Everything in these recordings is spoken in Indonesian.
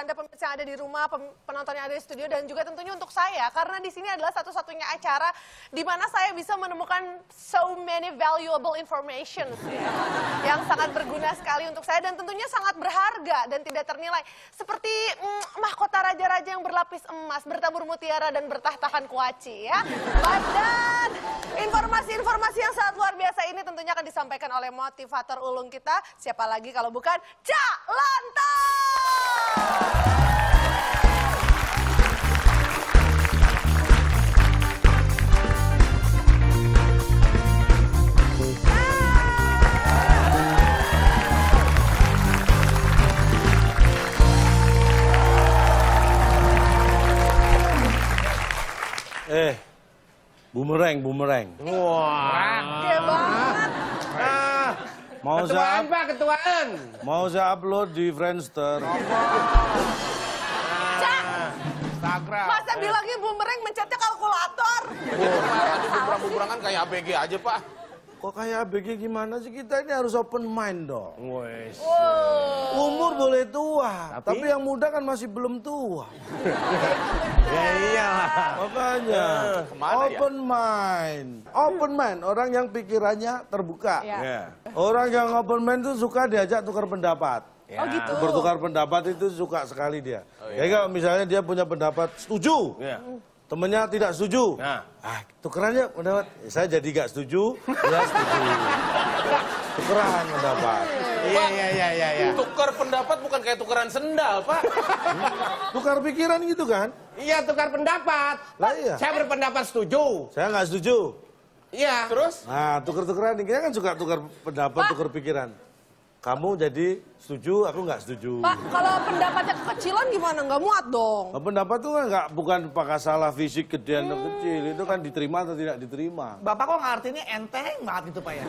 Anda pemirsa yang ada di rumah, penonton yang ada di studio, dan juga tentunya untuk saya. Karena di sini adalah satu-satunya acara di mana saya bisa menemukan so many valuable information yang sangat berguna sekali untuk saya. Dan tentunya sangat berharga dan tidak ternilai. Seperti mahkota raja-raja yang berlapis emas, bertabur mutiara, dan bertahtakan kuaci. Ya. Dan informasi-informasi yang sangat luar biasa ini tentunya akan disampaikan oleh motivator ulung kita. Siapa lagi kalau bukan Cak Lontong! Bumerang. Wah. Gede banget. Nah, ketuaan Pak, ketuaan. Mau saya upload di Friendster. Cak. Instagram. Masa bilangnya bumerang, mencetnya kalkulator. Bumerang-bumerangan kayak ABG aja, Pak. Kok kayak ABG gimana sih? Kita ini harus open mind dong. Wes. Umur boleh tua, tapi yang muda kan masih belum tua. Ya iyalah. Makanya open mind. Open mind, orang yang pikirannya terbuka. Orang yang open mind itu suka diajak tukar pendapat. Oh gitu. Bertukar pendapat itu suka sekali dia. Jadi kalau misalnya dia punya pendapat setuju, temennya tidak setuju. Tukerannya pendapat, saya jadi gak setuju, dia setuju. Tukeran pendapat. Iya. Tukar pendapat bukan kayak tukeran sendal, Pak. Tukar pikiran gitu kan? Iya, tukar pendapat. Lah iya. Saya berpendapat setuju. Saya nggak setuju. Iya. Terus? Nah, tukar-tukeran. Kita kan suka tukar pendapat, tukar pikiran. Kamu jadi setuju, aku nggak setuju. Pak, kalau pendapatnya kekecilan gimana? Nggak muat dong. Nah, pendapat tuh kan nggak, bukan pakai salah fisik gedean atau kecil. Itu kan diterima atau tidak diterima. Bapak kok nggak artinya enteng banget gitu, Pak ya?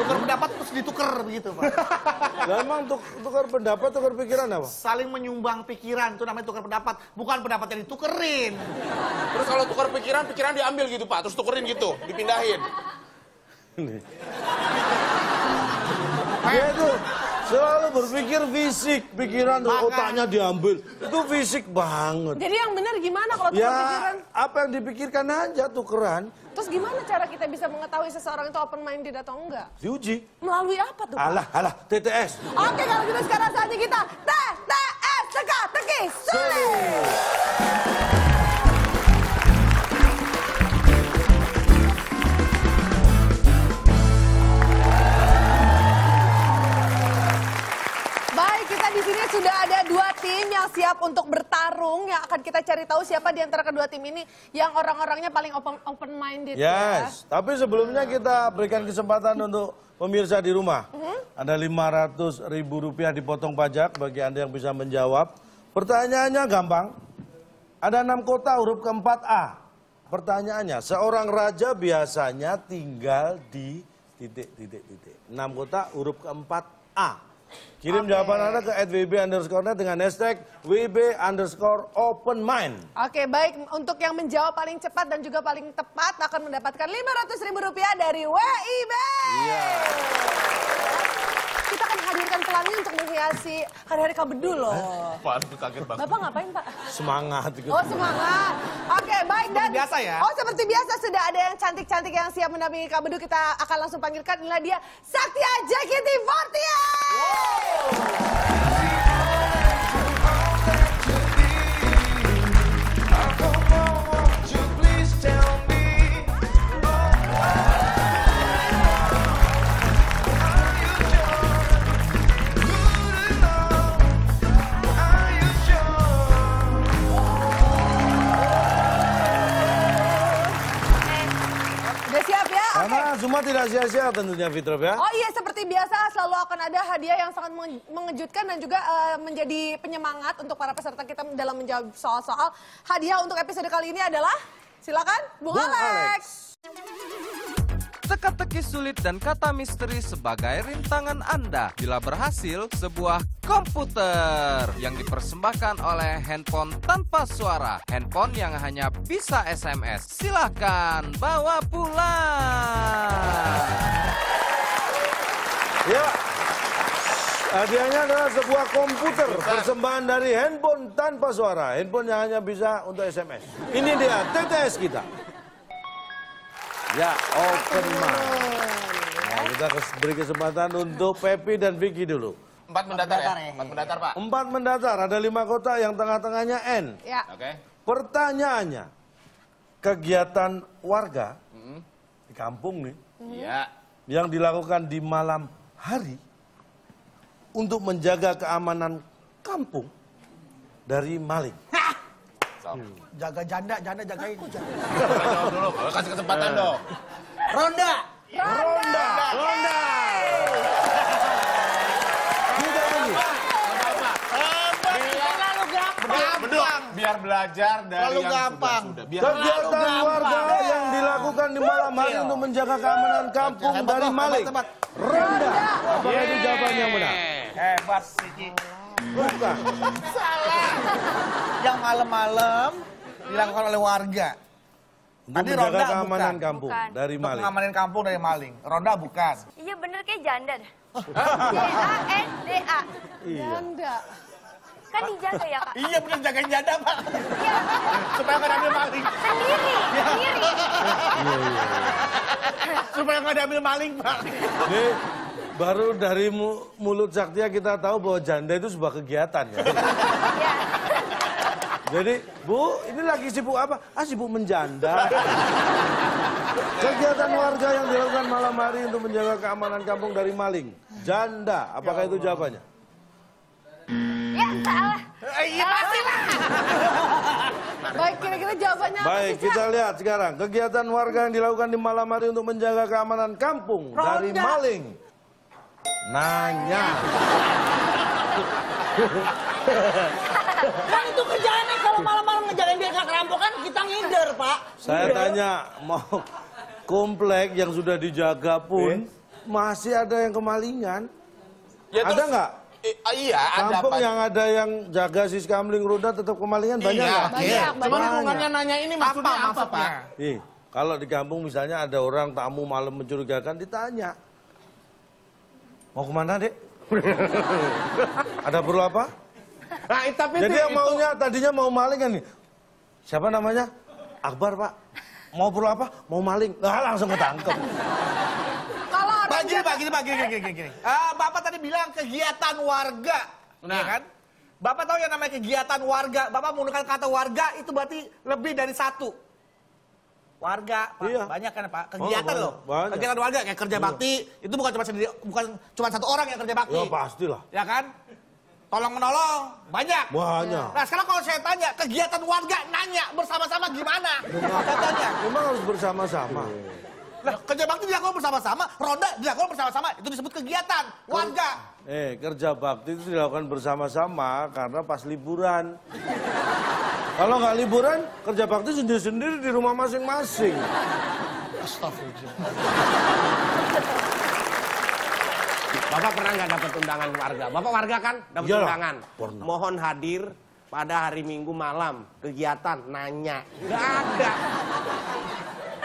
Tukar pendapat terus ditukar begitu, Pak. Nah, emang tukar pendapat, tukar pikiran apa? Saling menyumbang pikiran, itu namanya tukar pendapat. Bukan pendapatnya ditukerin. Terus kalau tukar pikiran, pikiran diambil gitu, Pak. Terus tukerin gitu, dipindahin. Nih. Dia itu selalu berpikir fisik, pikiran dan otaknya diambil. Itu fisik banget. Jadi yang benar gimana kalau tukar pikiran? Apa yang dipikirkan aja tukeran. Terus gimana cara kita bisa mengetahui seseorang itu open minded atau enggak? Diuji. Melalui apa tuh? Alah, TTS. Oke, kalau gitu sekarang saatnya kita TTS, teka-teki sulit. Sudah ada dua tim yang siap untuk bertarung, yang akan kita cari tahu siapa di antara kedua tim ini yang orang-orangnya paling open-minded. Yes, ya. Tapi sebelumnya kita berikan kesempatan untuk pemirsa di rumah. Ada Rp500.000 dipotong pajak bagi Anda yang bisa menjawab. Pertanyaannya gampang. Ada 6 kota huruf keempat A. Pertanyaannya, seorang raja biasanya tinggal di titik. 6 kota huruf keempat A. Kirim jawaban Anda ke @wb_net dengan hashtag #wb_openmind. Oke, baik. Untuk yang menjawab paling cepat dan juga paling tepat akan mendapatkan Rp500.000 dari WIB. Iya. Kita akan hadirkan pelangi untuk menghiasi hari-hari Kabedu loh. Pak, kaget banget. Bapak ngapain, Pak? Semangat. Gitu. Oh, semangat. Oke, baik. Dan seperti biasa ya. Oh, seperti biasa sudah ada yang cantik-cantik yang siap mendampingi Kabedu. Kita akan langsung panggilkan. Inilah dia, Satya JKT48. Cuma tidak sia-sia tentunya Fitrop ya. Oh iya, seperti biasa selalu akan ada hadiah yang sangat mengejutkan dan juga menjadi penyemangat untuk para peserta kita dalam menjawab soal-soal. Hadiah untuk episode kali ini adalah, silakan Bung Alex. Teka-teki sulit dan kata misteri sebagai rintangan Anda bila berhasil sebuah komputer yang dipersembahkan oleh handphone tanpa suara, handphone yang hanya bisa SMS. Silahkan bawa pulang. Ya, Hadiahnya adalah sebuah komputer persembahan dari handphone tanpa suara. Handphone yang hanya bisa untuk SMS. Ini dia TTS kita. Ya, open mic. Nah, kita beri kesempatan untuk Peppy dan Vicky dulu. Empat mendatar, Pak. Empat mendatar, ada 5 kota yang tengah-tengahnya N. Ya. Oke. Pertanyaannya, kegiatan warga di kampung nih, yang dilakukan di malam hari untuk menjaga keamanan kampung dari maling. Jaga janda jagain. Jawab dulu, kasih kesempatan dong. Ronda. Tidak begini. Biar belajar dari yang gampang. Kegiatan warga yang dilakukan di malam hari untuk menjaga keamanan kampung dari maling. Ronda. Apakah itu jawaban yang benar? Hebat Vicky. Bukan. Salah. Yang malam-malam dilakukan oleh warga. Tadi ronda keamanan kampung dari maling. Keamanan kampung dari maling. Ronda bukan. Iya bener kayak janda dah. JANDA. Janda. Kan dijaga ya, Pak? Iya bener jagain janda, Pak. Iya. Supaya nggak diambil maling. Sendiri. Supaya nggak diambil maling, Pak. Baru dari mulut Saktia kita tahu bahwa janda itu sebuah kegiatan ya. Jadi, Bu, ini lagi sibuk apa? Ah, sibuk menjanda. Kegiatan warga yang dilakukan malam hari untuk menjaga keamanan kampung dari maling. Janda, apakah itu jawabannya? Ya, salah. Iya, pastilah. Baik, kira-kira jawabannya apa? Baik, kita lihat sekarang. Kegiatan warga yang dilakukan di malam hari untuk menjaga keamanan kampung dari maling. Nanya. Kan itu kerjaannya kalau malam-malam ngejagain dia nggak kerampokan, kita ngider, Pak. Saya tanya, mau komplek yang sudah dijaga pun masih ada yang kemalingan? Ya, ada nggak? Iya, ada. Kampung yang ada yang jaga siskamling roda tetap kemalingan banyak nggak? Banyak. Cuman hubungannya nanya ini maksudnya apa, Pak? Kalau di kampung misalnya ada orang tamu malam mencurigakan, ditanya. Mau kemana, Dek? Ada perlu apa? Nah, tapi jadi yang maunya tadinya mau maling kan nih. Siapa namanya? Akbar, Pak. Mau perlu apa? Mau maling. Nah, langsung ketangkep. Kalau ada Pak, gini. Bapak tadi bilang kegiatan warga. Nah, ya kan? Bapak tahu yang namanya kegiatan warga. Bapak menggunakan kata warga itu berarti lebih dari satu. Warga, Pak. Iya. Banyak kan, Pak. Kegiatan banyak. Kegiatan warga kayak kerja bakti, itu bukan cuma sendiri, bukan cuma satu orang yang kerja bakti. Ya pastilah. Ya kan? Tolong menolong banyak. Banyak. Nah, sekarang kalau saya tanya, kegiatan warga nanya bersama-sama gimana? Katanya, memang harus bersama-sama. Nah, kerja bakti dilakukan bersama-sama, ronda dilakukan bersama-sama, itu disebut kegiatan warga. Kerja bakti itu dilakukan bersama-sama karena pas liburan. Kalau nggak liburan, kerja bakti sendiri-sendiri di rumah masing-masing. Astagfirullah. Bapak pernah nggak dapat undangan warga? Bapak warga kan dapat undangan. Pernah. Mohon hadir pada hari Minggu malam kegiatan nanya. Nggak ada.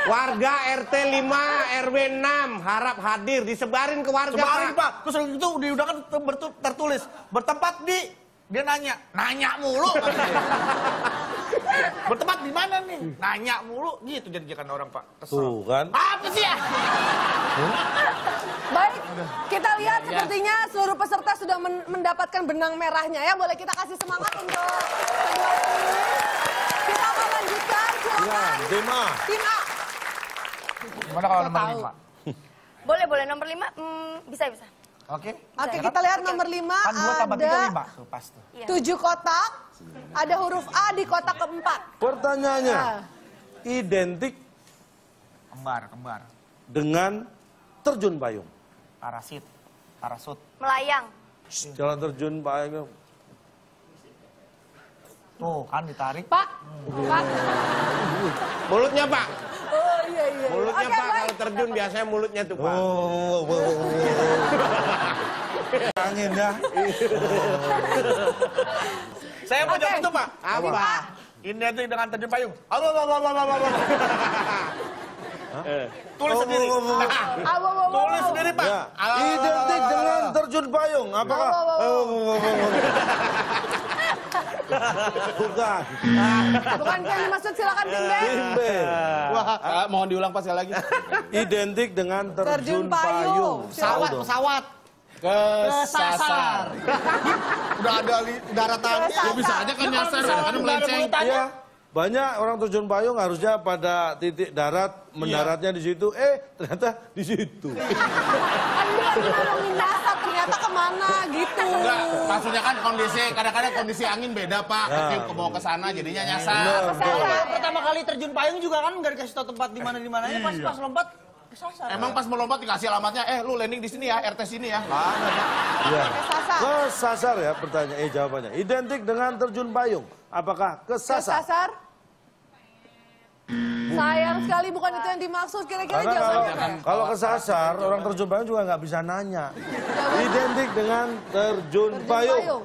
Warga RT 5 RW 6 harap hadir, disebarin ke warga. Sebarin, Pak. Terus itu diundangan tertulis bertempat di. Dia nanya mulu. Bertempat di mana nih? Nanya mulu, gitu janjikan orang, Pak. Kesel. Tuh kan? Apa sih ya? Baik, kita lihat sepertinya seluruh peserta sudah mendapatkan benang merahnya ya. Boleh kita kasih semangat untuk kedua tim. Kita akan lanjutkan, silakan. Tim A. Gimana kalau nomor 5? Boleh, nomor 5 bisa. Oke, kita lihat nomor 5 ada 7 kotak, ada huruf A di kotak keempat. Pertanyaannya, identik kembar dengan terjun payung. Parasut. Melayang. Jalan terjun payung. Tuh kan ditarik. Pak. Mulutnya, Pak. Iya. Mulutnya, Pak, kalau terjun biasanya mulutnya tuh, Pak. Angin dah. Saya mau jawab itu, Pak. Apa? Ini dengan terjun payung. Tulis sendiri. Tulis sendiri, Pak. Identik dengan terjun payung. Apakah? Bukan. Bukan yang dimaksud, silakan bimbing. Wah, mohon diulang pas sekali lagi. Identik dengan terjun payung. Pesawat, pesawat. Kesasar. Udah ada daratannya. Ya bisa aja kan nyasar, karena melenceng. Iya. Banyak orang terjun payung harusnya pada titik darat, mendaratnya di situ. Ternyata di situ. Ternyata kemana gitu. Enggak, maksudnya kan kondisi, kadang-kadang kondisi angin beda, Pak. Ke bawah ke sana jadinya nyasar. Pertama kali terjun payung juga kan nggak dikasih tahu tempat di mana-dimananya, pas lompat kesasar. Emang pas melompat dikasih alamatnya, lu landing di sini ya, RT sini ya. Kesasar. Kesasar ya pertanyaan, jawabannya. Identik dengan terjun payung. Apakah kesasar? Kesasar? Sayang sekali bukan itu yang dimaksud, kira-kira jawabannya. Kalau kesasar, orang terjun payung juga nggak bisa nanya. Identik dengan terjun payung.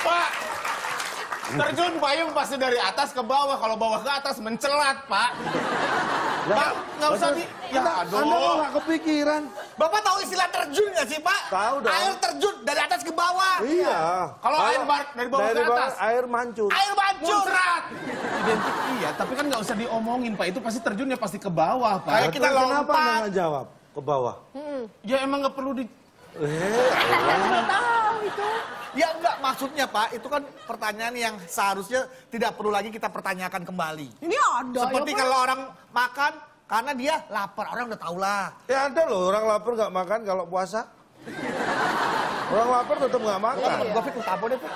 Pak, terjun payung pasti dari atas ke bawah. Kalau bawah ke atas mencelat, Pak. Pak, nggak usah di... Ya, aduh. Anda kok nggak kepikiran? Bapak tahu istilah terjun nggak sih, Pak? Tahu dong. Air terjun dari atas ke bawah. Iya. Kalau air dari bawah ke atas. Air mancur. Air mancur. Identik iya, tapi kan nggak usah diomongin, Pak. Itu pasti terjunnya pasti ke bawah, Pak. Kayak kita lompat. Kenapa Anda nggak jawab? Ke bawah? Ya emang nggak perlu di... Nggak tahu itu. Ya enggak, maksudnya Pak, itu kan pertanyaan yang seharusnya tidak perlu lagi kita pertanyakan kembali. Ini ada. Seperti kalau orang makan karena dia lapar, orang udah tahu lah. Ya ada loh, orang lapar nggak makan kalau puasa. Orang lapar tetap nggak makan. Gue pikir tapo deh, Pak.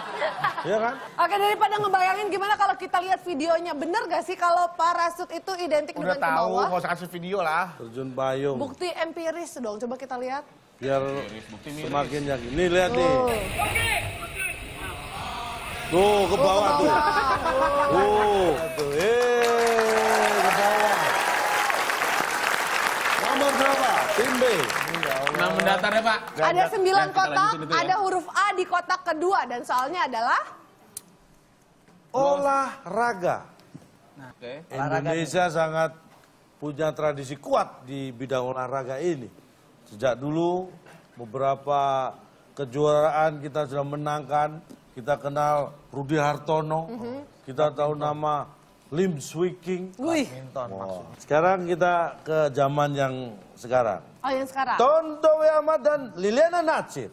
Iya kan? Oke, daripada ngebayangin gimana kalau kita lihat videonya. Bener gak sih kalau parasut itu identik dengan ke bawah? Udah tahu, nggak usah kasih video lah. Terjun payung. Bukti empiris dong, coba kita lihat. Biar semakin yakin. Nih lihat nih. Tuh ke bawah tuh. Tuh. Ke bawah. Nomor berapa? Tim B. 6 mendatarnya, Pak. Ada 9 kotak, ada huruf A di kotak kedua dan soalnya adalah olahraga. Indonesia sangat punya tradisi kuat di bidang olahraga ini. Sejak dulu beberapa kejuaraan kita sudah menangkan. Kita kenal Rudy Hartono, kita tahu nama Lim Swee King. Sekarang kita ke zaman yang sekarang. Oh, yang sekarang. Tontowi Ahmad dan Liliyana Natsir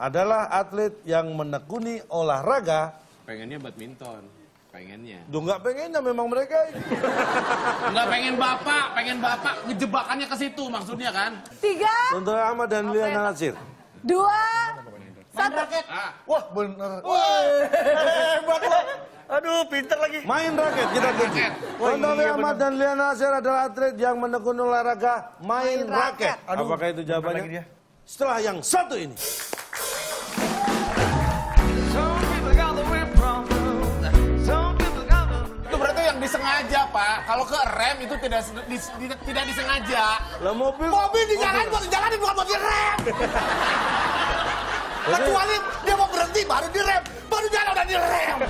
adalah atlet yang menekuni olahraga. Pengennya badminton. Pengennya. Duh, nggak pengennya memang mereka. Nggak pengen bapak, ngejebakannya ke situ maksudnya kan. 3. Tontowi Ahmad dan Liliyana Natsir. 2. 1. Wah bener. Hebat lo. Aduh, pinter lagi. Main raket kita kunci. Tontowi Ahmad dan Liliyana Natsir adalah atlet yang menekuni olahraga main raket. Apakah itu jawabannya? Setelah yang satu ini. Disengaja, Pak. Kalau ke rem itu tidak disengaja. Lah mobil dinyalain buat jalanin, bukan buat direm. Kecuali dia mau berhenti baru direm, baru jalan udah direm.